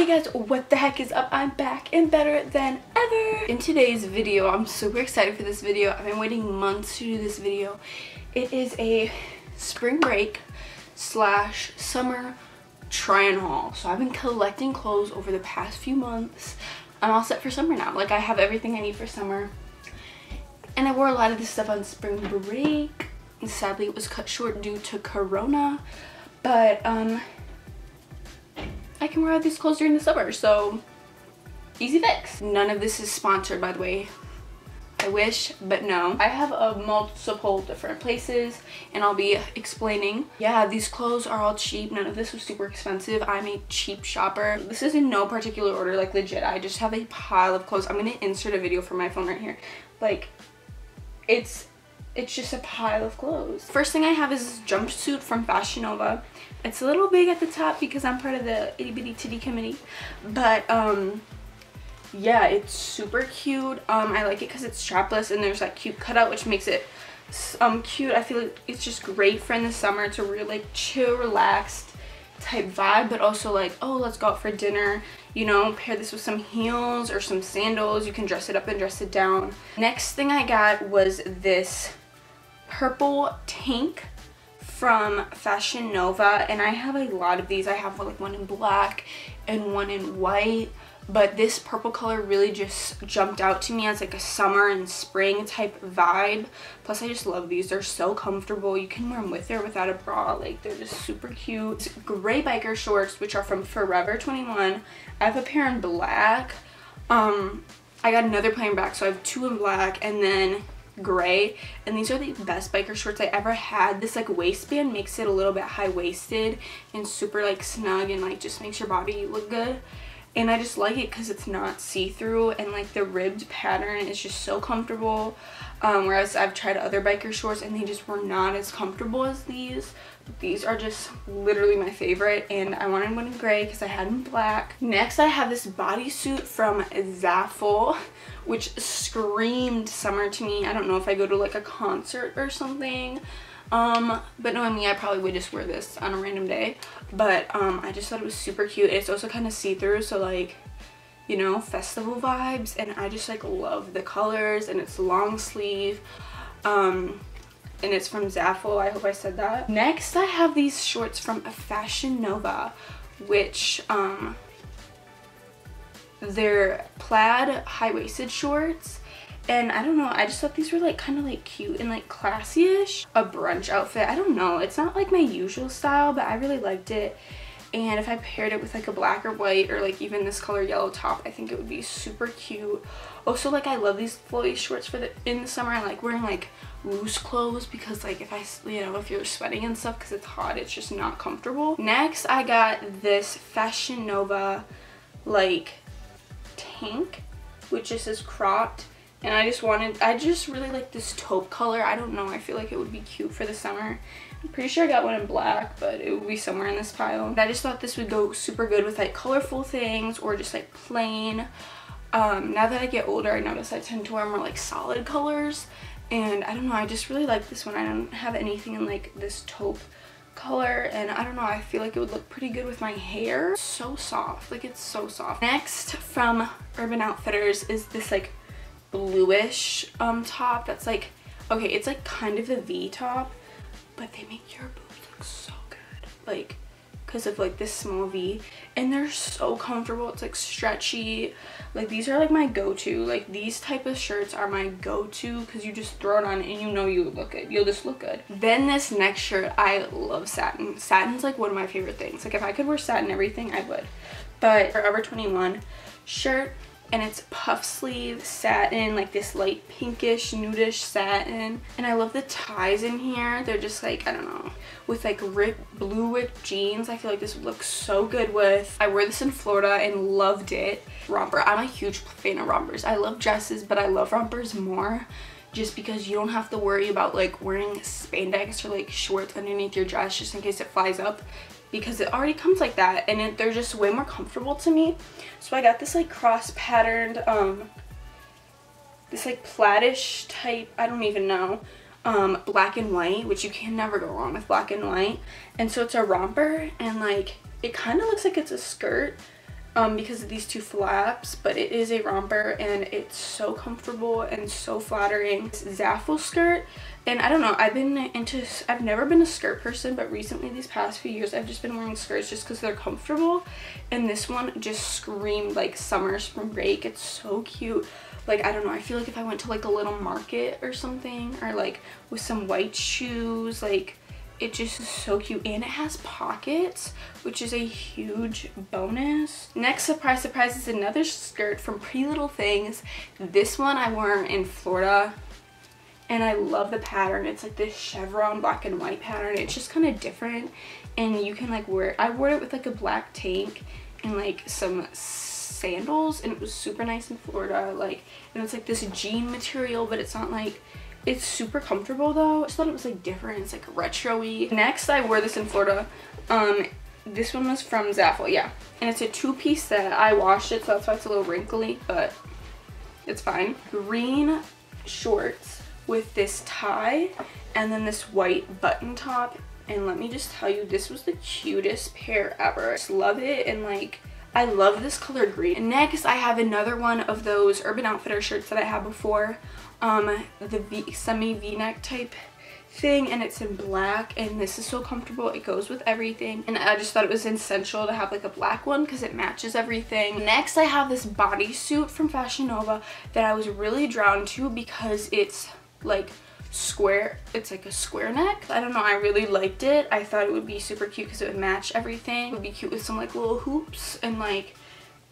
Hey guys, what the heck is up? I'm back and better than ever. In today's video, I'm super excited for this video. I've been waiting months to do this video. It is a spring break slash summer try-on haul. So I've been collecting clothes over the past few months. I'm all set for summer now. Like, I have everything I need for summer. And I wore a lot of this stuff on spring break. And sadly, it was cut short due to Corona. But, I can wear these clothes during the summer, so easy fix. None of this is sponsored, by the way. I wish, but no. I have multiple different places, and I'll be explaining. Yeah, these clothes are all cheap. None of this was super expensive. I'm a cheap shopper. This is in no particular order, like legit. I just have a pile of clothes. I'm gonna insert a video from my phone right here. Like, it's just a pile of clothes. First thing I have is this jumpsuit from Fashion Nova. It's a little big at the top because I'm part of the itty bitty titty committee, but yeah, it's super cute. I like it because it's strapless and there's that cute cutout, which makes it cute. I feel like it's just great for in the summer. It's a real like chill, relaxed type vibe, but also like, oh, let's go out for dinner, you know, pair this with some heels or some sandals. You can dress it up and dress it down. Next thing I got was this purple tank from Fashion Nova, and I have a lot of these. I have like one in black and one in white, but this purple color really just jumped out to me as like a summer and spring type vibe. Plus I just love these. They're so comfortable. You can wear them with or without a bra. Like, they're just super cute. Gray biker shorts, which are from Forever 21. I have a pair in black. I got another pair in black, so I have two in black and then gray, and these are the best biker shorts I ever had. This like waistband makes it a little bit high-waisted and super like snug, and like just makes your body look good. And I just like it because it's not see-through, and like the ribbed pattern is just so comfortable. Whereas I've tried other biker shorts and they just were not as comfortable as these. But these are just literally my favorite, and I wanted one in gray because I had in black. Next I have this bodysuit from Zaful, which screamed summer to me. I don't know if I go to like a concert or something. But knowing me, I probably would just wear this on a random day. But I just thought it was super cute. It's also kind of see-through, so like, you know, festival vibes, and I just like love the colors, and it's long sleeve, and it's from Zaful. I hope I said that. Next I have these shorts from Fashion Nova, which they're plaid high-waisted shorts. And I don't know, I just thought these were like kind of like cute and like classy-ish. A brunch outfit, I don't know. It's not like my usual style, but I really liked it. And if I paired it with like a black or white or like even this color yellow top, I think it would be super cute. Also, like, I love these flowy shorts for in the summer. I like wearing like loose clothes because like if you're sweating and stuff because it's hot, it's just not comfortable. Next, I got this Fashion Nova like tank, which is this cropped. And I just really like this taupe color. I don't know, I feel like it would be cute for the summer. I'm pretty sure I got one in black, but it would be somewhere in this pile. And I just thought this would go super good with like colorful things or just like plain. Now that I get older, I notice I tend to wear more like solid colors. And I don't know, I just really like this one. I don't have anything in like this taupe color, and I don't know, I feel like it would look pretty good with my hair. So soft, like, it's so soft. Next from Urban Outfitters is this like bluish top that's like, okay, it's like kind of a V top, but they make your boobs look so good, like, because of like this small V, and they're so comfortable. It's like stretchy. Like, these are like my go-to. Like, these type of shirts are my go-to because you just throw it on and you know you look good. You'll just look good. Then this next shirt, I love satin. Satin's like one of my favorite things. Like, if I could wear satin everything, I would. But Forever 21 shirt. And it's puff sleeve satin, like this light pinkish, nudish satin. And I love the ties in here. They're just like, I don't know, with like blue ripped jeans. I feel like this would look so good with. I wore this in Florida and loved it. Romper. I'm a huge fan of rompers. I love dresses, but I love rompers more just because you don't have to worry about like wearing spandex or like shorts underneath your dress just in case it flies up, because it already comes like that, and they're just way more comfortable to me. So I got this like cross patterned, this like plaidish type, I don't even know, black and white, which you can never go wrong with black and white. And so it's a romper, and like, it kind of looks like it's a skirt, because of these two flaps, but it is a romper and it's so comfortable and so flattering. It's Zaful skirt, and I don't know, I've never been a skirt person, but recently these past few years I've just been wearing skirts just because they're comfortable, and this one just screamed like summer, spring break. It's so cute. Like, I don't know, I feel like if I went to like a little market or something, or like with some white shoes, like it just is so cute, and it has pockets, which is a huge bonus. Next, surprise, surprise, is another skirt from Pretty Little Things. This one I wore in Florida, and I love the pattern. It's like this chevron black and white pattern. It's just kind of different, and you can like wear it. I wore it with like a black tank and like some sandals, and it was super nice in Florida. Like, and it's like this jean material, but it's not like, it's super comfortable though. I just thought it was like different. It's like retro-y. Next, I wore this in Florida. This one was from Zaful, yeah. And it's a two-piece set. I washed it, so that's why it's a little wrinkly, but it's fine. Green shorts with this tie and then this white button top. And let me just tell you, this was the cutest pair ever. I just love it, and like, I love this color green. And next, I have another one of those Urban Outfitter shirts that I had before. The semi v-neck type thing, and it's in black, and this is so comfortable. It goes with everything, and I just thought it was essential to have like a black one because it matches everything. Next, I have this bodysuit from Fashion Nova that I was really drawn to because it's like square. It's like a square neck. I don't know, I really liked it. I thought it would be super cute because it would match everything. It would be cute with some like little hoops and like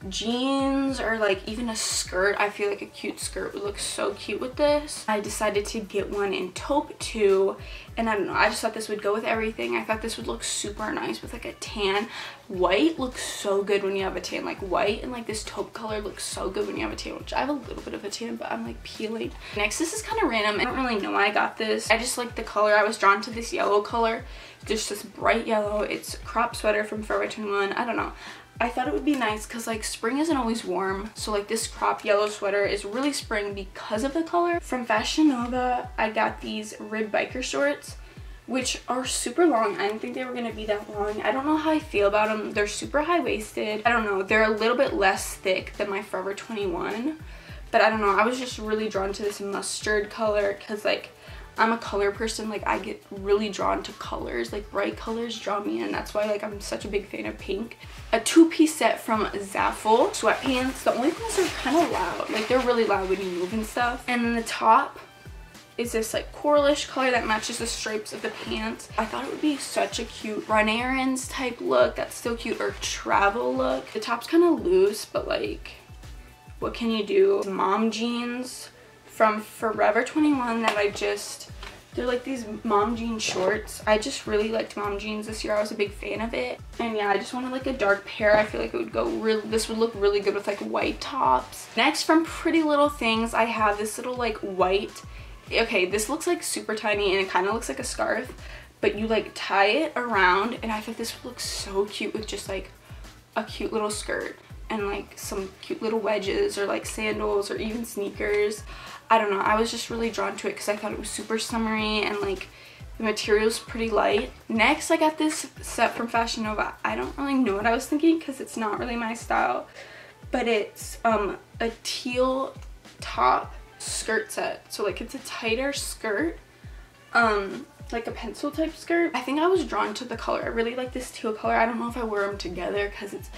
jeans, or like even a skirt. I feel like a cute skirt would look so cute with this. I decided to get one in taupe too, and I don't know, I just thought this would go with everything. I thought this would look super nice with like a tan. White looks so good when you have a tan. Like white and like this taupe color looks so good when you have a tan, which I have a little bit of a tan, but I'm like peeling. Next, this is kind of random. I don't really know why I got this. I just like the color. I was drawn to this yellow color, just this bright yellow. It's a crop sweater from Forever 21. I don't know, I thought it would be nice because like spring isn't always warm, so like this crop yellow sweater is really spring because of the color. From Fashion Nova, I got these ribbed biker shorts, which are super long. I didn't think they were going to be that long. I don't know how I feel about them. They're super high-waisted. I don't know, they're a little bit less thick than my Forever 21, but I don't know, I was just really drawn to this mustard color because like I'm a color person. Like, I get really drawn to colors. Like, bright colors draw me in. That's why, like, I'm such a big fan of pink. A two-piece set from Zaful. Sweatpants. The only things are kind of loud. Like, they're really loud when you move and stuff. And then the top is this, like, coralish color that matches the stripes of the pants. I thought it would be such a cute run errands type look. That's still cute. Or travel look. The top's kind of loose, but, like, what can you do? Mom jeans from Forever 21 that I just, they're like these mom jean shorts. I just really liked mom jeans this year. I was a big fan of it. And yeah, I just wanted like a dark pair. I feel like it would go real, this would look really good with like white tops. Next, from Pretty Little Things, I have this little like white, okay, this looks like super tiny and it kind of looks like a scarf, but you like tie it around, and I thought this would look so cute with just like a cute little skirt and like some cute little wedges or like sandals or even sneakers. I don't know, I was just really drawn to it because I thought it was super summery and like the material's pretty light. Next, I got this set from Fashion Nova. I don't really know what I was thinking because it's not really my style, but it's a teal top skirt set. So like it's a tighter skirt, like a pencil type skirt. I think I was drawn to the color. I really like this teal color. I don't know if I wear them together because it's,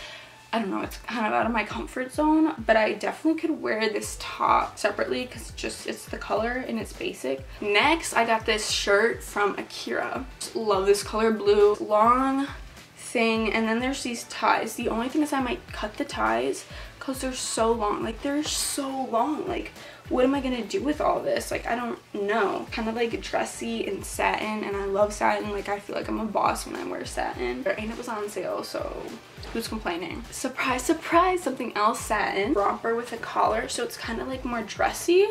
I don't know, it's kind of out of my comfort zone, but I definitely could wear this top separately because just it's the color and it's basic. Next, I got this shirt from Akira. Just love this color blue. Long thing, and then there's these ties. The only thing is I might cut the ties because they're so long. Like, they're so long. Like, what am I gonna do with all this? Like, I don't know. Kind of like dressy and satin, and I love satin. Like, I feel like I'm a boss when I wear satin. And it was on sale, so who's complaining? Surprise, surprise, something else satin. Romper with a collar, so it's kind of like more dressy,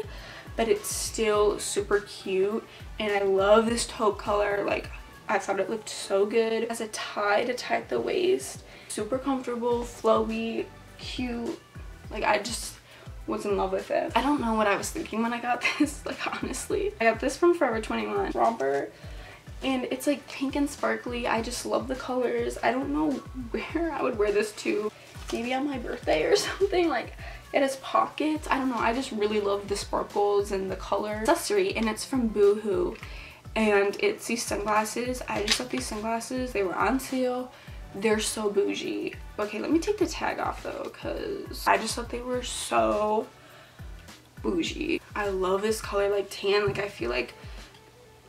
but it's still super cute. And I love this taupe color. Like, I thought it looked so good. As a tie to tie at the waist. Super comfortable, flowy, cute. Like, I just was in love with it. I don't know what I was thinking when I got this, like, honestly. I got this from Forever 21 romper, and it's like pink and sparkly. I just love the colors. I don't know where I would wear this to. maybe on my birthday or something. Like, it has pockets. I don't know, I just really love the sparkles and the color accessory, and it's from Boohoo, and it's these sunglasses. I just got these sunglasses. They were on sale. They're so bougie. Okay, let me take the tag off though, because I just thought they were so bougie. I love this color, like tan. Like, I feel like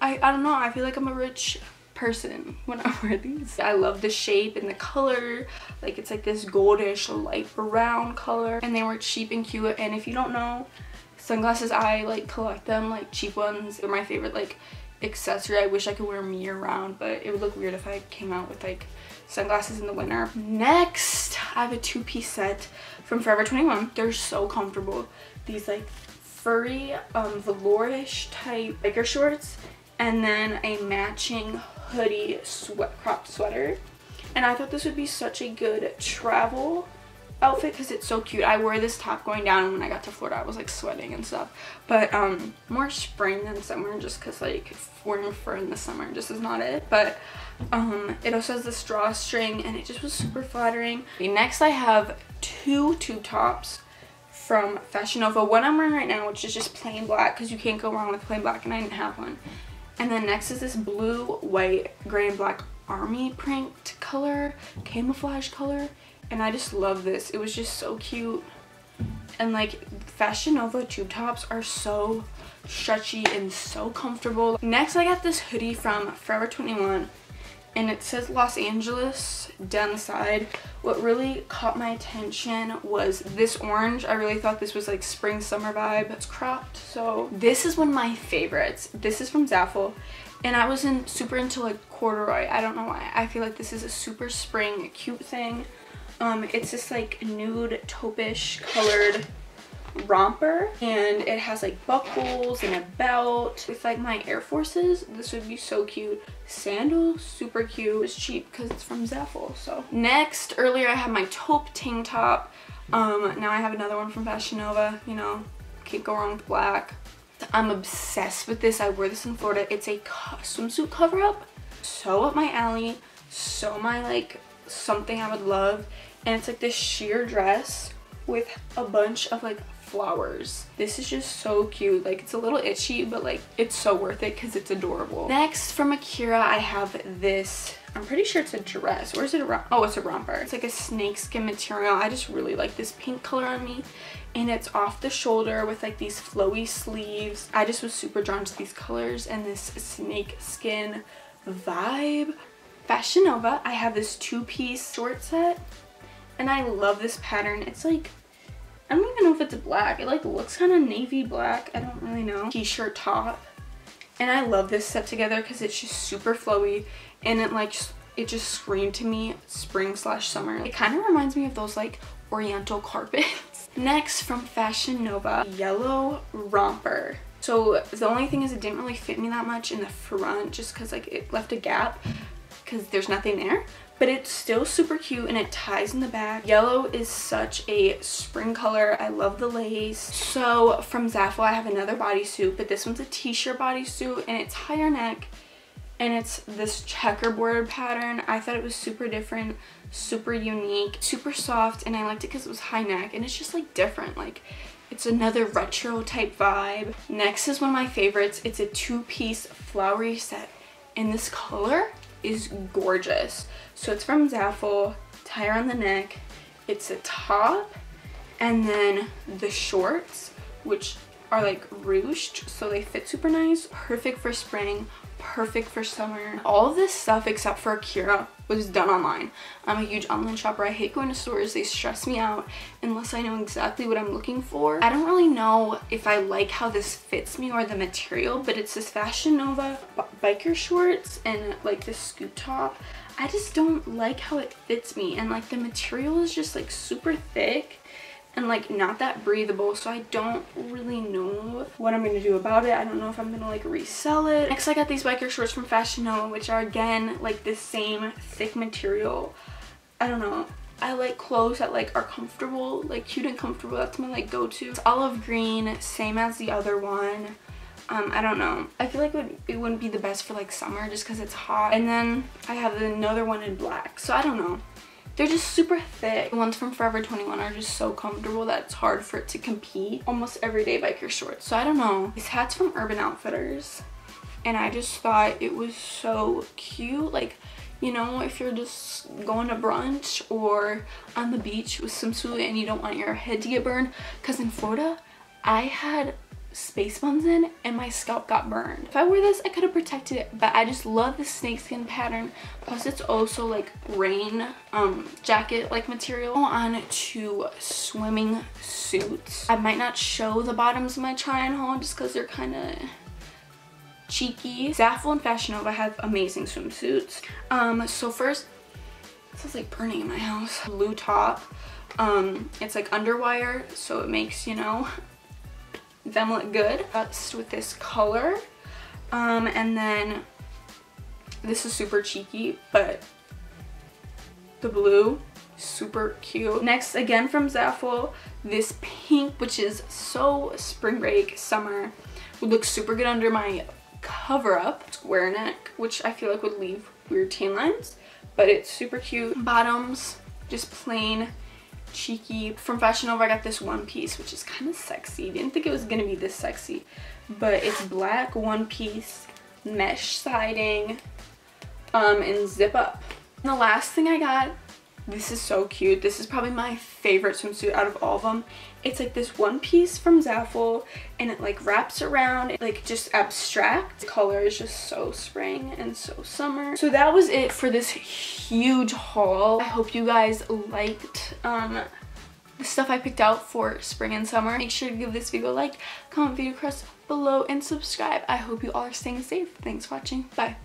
I don't know, I feel like I'm a rich person when I wear these. I love the shape and the color. Like, it's like this goldish light brown color, and they were cheap and cute. And if you don't know, sunglasses, I like collect them, like cheap ones. They're my favorite like accessory. I wish I could wear them year round, but it would look weird if I came out with like sunglasses in the winter. Next, I have a two-piece set from Forever 21. They're so comfortable. These like furry velourish type biker shorts, and then a matching hoodie crop sweater. And I thought this would be such a good travel outfit because it's so cute. I wore this top going down, and when I got to Florida I was like sweating and stuff, but more spring than summer, just because like wearing fur in the summer just is not it. But it also has the drawstring, and it just was super flattering. Okay, next I have two tube tops from Fashion Nova. One I'm wearing right now, which is just plain black, because you can't go wrong with plain black, and I didn't have one. And then next is this blue, white, gray, and black army print color, camouflage color. And I just love this. It was just so cute. And like, Fashion Nova tube tops are so stretchy and so comfortable. Next, I got this hoodie from Forever 21. And it says Los Angeles down the side. What really caught my attention was this orange. I really thought this was like spring summer vibe. It's cropped. So this is one of my favorites. This is from Zaful, and I was super into like corduroy. I don't know why. I feel like this is a super spring cute thing. It's this like nude taupe-ish colored romper, and it has like buckles and a belt. With like my Air Forces, this would be so cute. Sandals, super cute. It's cheap because it's from Zaful. So next, earlier I had my taupe tank top. Now I have another one from Fashion Nova. You know, can't go wrong with black. I'm obsessed with this. I wore this in Florida. It's a swimsuit cover up. So up my alley. So my like something I would love. And it's like this sheer dress with a bunch of like flowers. This is just so cute. Like, it's a little itchy, but like it's so worth it because it's adorable. Next, from Akira, I have this, I'm pretty sure it's a dress, or is it a, oh, it's a romper. It's like a snakeskin material. I just really like this pink color on me, and it's off the shoulder with like these flowy sleeves. I just was super drawn to these colors and this snakeskin vibe. Fashion Nova, I have this two-piece short set, and I love this pattern. It's like, I don't even know if it's black. It like looks kind of navy black. I don't really know. T-shirt top. And I love this set together because it's just super flowy, and it like, it just screamed to me spring slash summer. It kind of reminds me of those like oriental carpets. Next, from Fashion Nova, yellow romper. So the only thing is it didn't really fit me that much in the front, just because like it left a gap because there's nothing there. But it's still super cute, and it ties in the back. Yellow is such a spring color. I love the lace. So from Zaful, I have another bodysuit, but this one's a t-shirt bodysuit, and it's higher neck, and it's this checkerboard pattern. I thought it was super different, super unique, super soft, and I liked it because it was high neck, and it's just like different. Like, it's another retro type vibe. Next is one of my favorites. It's a two-piece flowery set, and this color is gorgeous. So it's from Zaful, tie around the neck, it's a top, and then the shorts, which are like ruched, so they fit super nice. Perfect for spring, perfect for summer. All of this stuff except for Akira was done online. I'm a huge online shopper. I hate going to stores. They stress me out unless I know exactly what I'm looking for. I don't really know if I like how this fits me or the material, but it's this Fashion Nova biker shorts and like this scoop top. I just don't like how it fits me, and like the material is just like super thick and like not that breathable, so I don't really know what I'm gonna do about it. I don't know if I'm gonna like resell it. Next, I got these biker shorts from Fashion Nova, which are again like the same thick material. I don't know, I like clothes that like are comfortable, like cute and comfortable. That's my like go-to. It's olive green, same as the other one. I don't know, I feel like it wouldn't be the best for like summer just because it's hot. And then I have another one in black, so I don't know. They're just super thick. The ones from Forever 21 are just so comfortable that it's hard for it to compete. Almost everyday biker shorts. So I don't know. This hat's from Urban Outfitters. And I just thought it was so cute. Like, you know, if you're just going to brunch or on the beach with swimsuit and you don't want your head to get burned. Because in Florida, I had space buns in and my scalp got burned. If I wore this, I could have protected it, but I just love the snakeskin pattern. Plus it's also like rain jacket like material. On to swimming suits. I might not show the bottoms of my try on haul just because they're kind of cheeky. Zaful and Fashion Nova have amazing swimsuits. So first, this is like burning in my house. Blue top. It's like underwire, so it makes, you know, them look good. That's with this color. And then this is super cheeky, but the blue, super cute. Next, again from Zaful, this pink, which is so spring break, summer, would look super good under my cover-up. Square neck, which I feel like would leave weird tan lines, but it's super cute. Bottoms, just plain cheeky. From Fashion Nova I got this one piece, which is kind of sexy. Didn't think it was gonna be this sexy, but it's black one piece, mesh siding, and zip up. And the last thing I got, this is so cute. This is probably my favorite swimsuit out of all of them. It's like this one piece from Zaful, and it like wraps around, like just abstract. The color is just so spring and so summer. So that was it for this huge haul. I hope you guys liked the stuff I picked out for spring and summer. Make sure to give this video a like, comment video across below, and subscribe. I hope you all are staying safe. Thanks for watching. Bye.